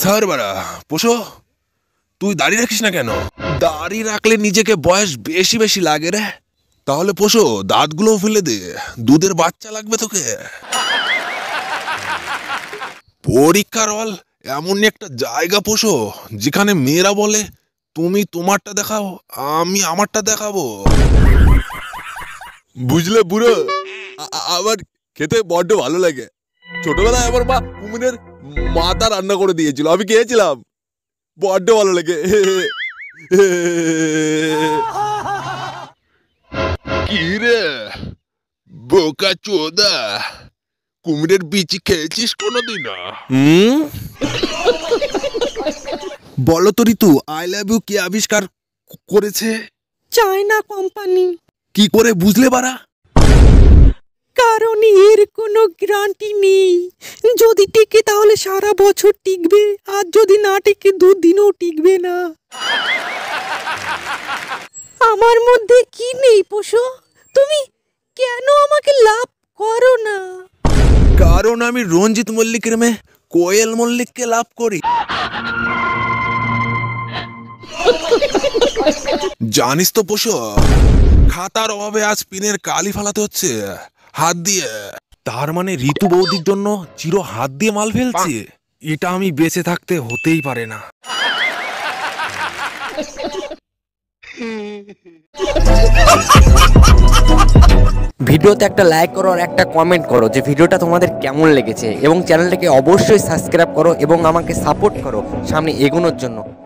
Sir বাড়া বসো, তুই দাড়ি রাখিস না কেন? দাড়ি রাখলে নিজেকে বয়স বেশি বেশি লাগে রে। তাহলে পোষো, দাঁতগুলো ফেলে দে, দুধের বাচ্চা লাগবে তোকে। পরীক্ষার হল এমন একটা জায়গা পোষো যেখানে মেয়েরা বলে তুমি তোমারটা দেখাও, আমি আমারটা দেখাবো। বুঝলে বুড়ো, আমার খেতে বড্ড ভালো লাগে। ছোটবেলায় আমার মা কুমিরের মাথা রান্না করে দিয়েছিল, আমি খেয়েছিলাম, বড্ড ভালো লাগে। কি রে বোকা চোদা, কুমিরের বিচি খেয়েছিস কোনোদিন? বলো তো ঋতু, আই লাভ ইউ কে আবিষ্কার করেছে? China company. কি করে বুঝলে বারা? কারণ এর কোনো গ্যারান্টি নেই। যদি টিকে তাহলে সারা বছর টিকবে, আর যদি না টিকে দুদিনও টিকবে না। আমার মধ্যে কি নেই পশু? তুমি কেন আমাকে লাভ করো না? কারণ আমি রঞ্জিত মল্লিকের মেয়ে কোয়েল মল্লিককে লাভ করি। জানিস তো পশু, খাতার অভাবে আজ পিনের কালি ফালাতে হচ্ছে হাত দিয়ে। তার মানে ঋতু বৌদির জন্য চির হাত দিয়ে মাল ফেলছে। এটা আমি বেঁচে থাকতে হতেই পারে না। ভিডিওতে একটা লাইক করো আর একটা কমেন্ট করো যে ভিডিওটা তোমাদের কেমন লেগেছে, এবং চ্যানেলটাকে অবশ্যই সাবস্ক্রাইব করো এবং আমাকে সাপোর্ট করো সামনে এগোনোর জন্য।